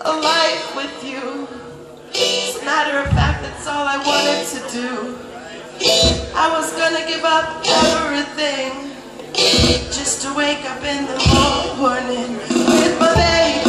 A life with you. As a matter of fact, that's all I wanted to do. I was gonna give up everything just to wake up in the morning with my baby.